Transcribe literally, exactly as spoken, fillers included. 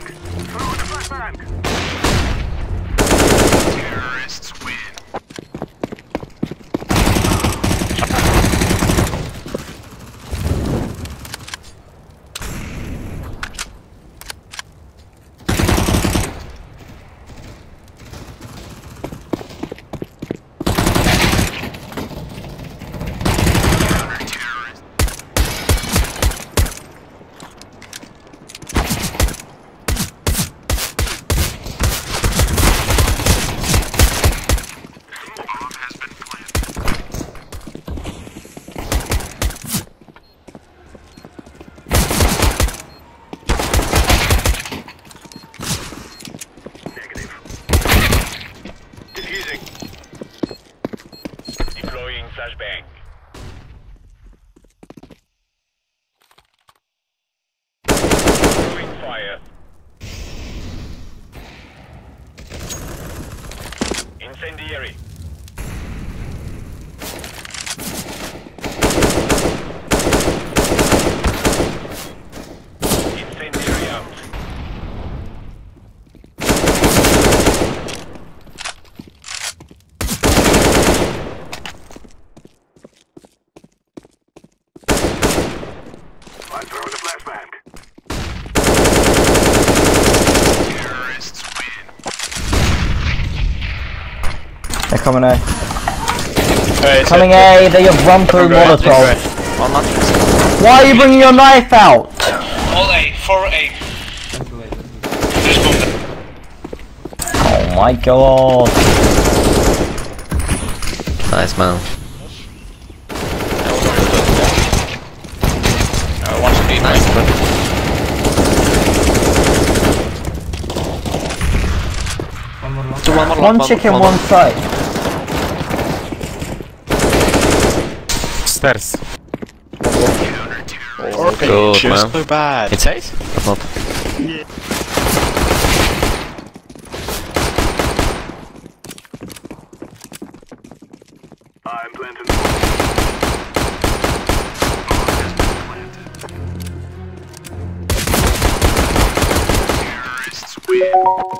flashbang! Throw the flashbang! Terrorists win. Flashbang. Doing fire. Incendiary. Incendiary out. They're coming A. Right, coming A, a they have run through Molotov. Why are you bringing your knife out? All A, for A. Oh my god. Nice man. One chicken, one side. Stairs. Oh, okay. Good, it's man. So bad. It's eight? Not. Yeah. I'm planting. Terrorists win.